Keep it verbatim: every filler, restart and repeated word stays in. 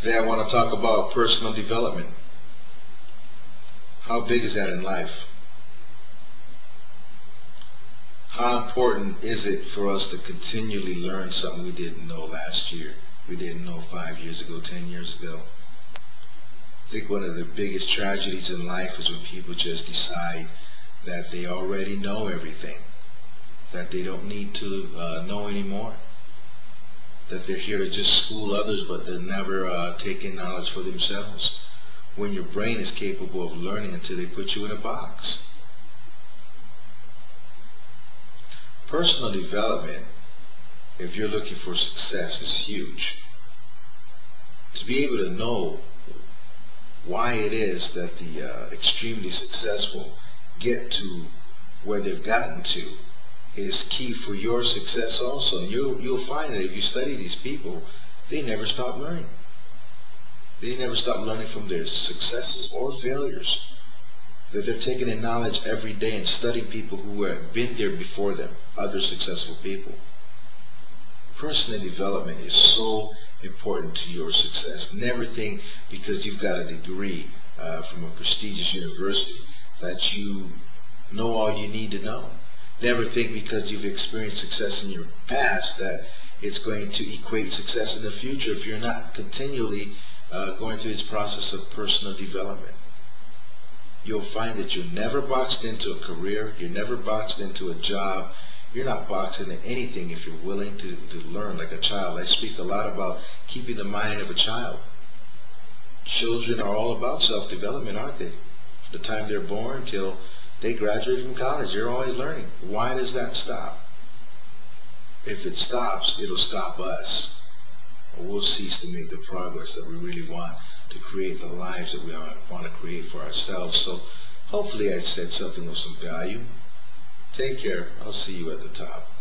Today I want to talk about personal development. How big is that in life? How important is it for us to continually learn something we didn't know last year, we didn't know five years ago, ten years ago? I think one of the biggest tragedies in life is when people just decide that they already know everything, that they don't need to uh, know anymore, that they're here to just school others, but they're never uh, taking knowledge for themselves. When your brain is capable of learning until they put you in a box. Personal development, if you're looking for success, is huge. To be able to know why it is that the uh, extremely successful get to where they've gotten to is key for your success also. And you'll, you'll find that if you study these people, they never stop learning. They never stop learning from their successes or failures. That they're taking in knowledge every day and studying people who have been there before them, other successful people. Personal development is so important to your success. Never think because you've got a degree uh, from a prestigious university that you know all you need to know. Never think because you've experienced success in your past that it's going to equate success in the future if you're not continually uh, going through this process of personal development. You'll find that you're never boxed into a career, you're never boxed into a job, you're not boxed into anything if you're willing to, to learn like a child. I speak a lot about keeping the mind of a child. Children are all about self-development, aren't they? From the time they're born till they graduate from college, they're always learning. Why does that stop? If it stops, it'll stop us. Or we'll cease to make the progress that we really want to create the lives that we want to create for ourselves. So hopefully I said something of some value. Take care. I'll see you at the top.